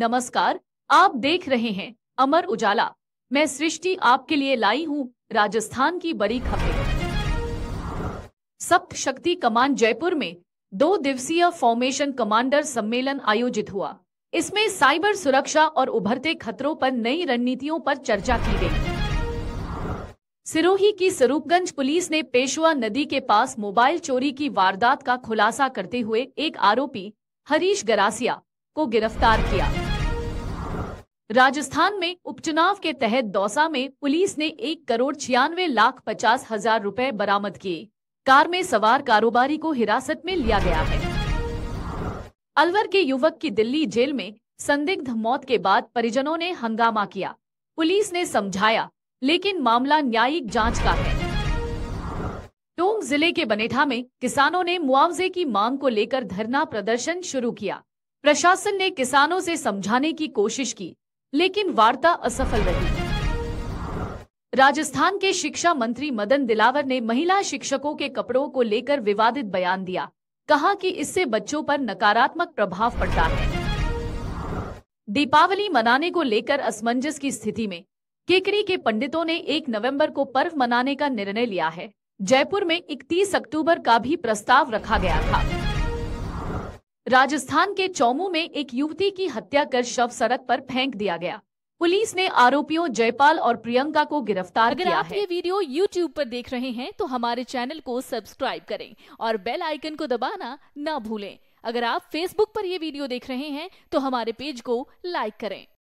नमस्कार, आप देख रहे हैं अमर उजाला। मैं सृष्टि आपके लिए लाई हूं राजस्थान की बड़ी खबरें। सप्त शक्ति कमान जयपुर में 2 दिवसीय फॉर्मेशन कमांडर सम्मेलन आयोजित हुआ। इसमें साइबर सुरक्षा और उभरते खतरों पर नई रणनीतियों पर चर्चा की गई। सिरोही की सरूपगंज पुलिस ने पेशवा नदी के पास मोबाइल चोरी की वारदात का खुलासा करते हुए एक आरोपी हरीश ग्रासिया को गिरफ्तार किया। राजस्थान में उपचुनाव के तहत दौसा में पुलिस ने 1,96,50,000 रुपए बरामद किए। कार में सवार कारोबारी को हिरासत में लिया गया है। अलवर के युवक की दिल्ली जेल में संदिग्ध मौत के बाद परिजनों ने हंगामा किया। पुलिस ने समझाया, लेकिन मामला न्यायिक जांच का है। टोंक जिले के बनेठा में किसानों ने मुआवजे की मांग को लेकर धरना प्रदर्शन शुरू किया। प्रशासन ने किसानों से समझाने की कोशिश की, लेकिन वार्ता असफल रही। राजस्थान के शिक्षा मंत्री मदन दिलावर ने महिला शिक्षकों के कपड़ों को लेकर विवादित बयान दिया। कहा कि इससे बच्चों पर नकारात्मक प्रभाव पड़ता है। दीपावली मनाने को लेकर असमंजस की स्थिति में केकड़ी के पंडितों ने 1 नवंबर को पर्व मनाने का निर्णय लिया है। जयपुर में 31 अक्टूबर का भी प्रस्ताव रखा गया था। राजस्थान के चौमू में एक युवती की हत्या कर शव सड़क पर फेंक दिया गया। पुलिस ने आरोपियों जयपाल और प्रियंका को गिरफ्तार किया है। अगर आप ये वीडियो YouTube पर देख रहे हैं तो हमारे चैनल को सब्सक्राइब करें और बेल आइकन को दबाना ना भूलें। अगर आप Facebook पर ये वीडियो देख रहे हैं तो हमारे पेज को लाइक करें।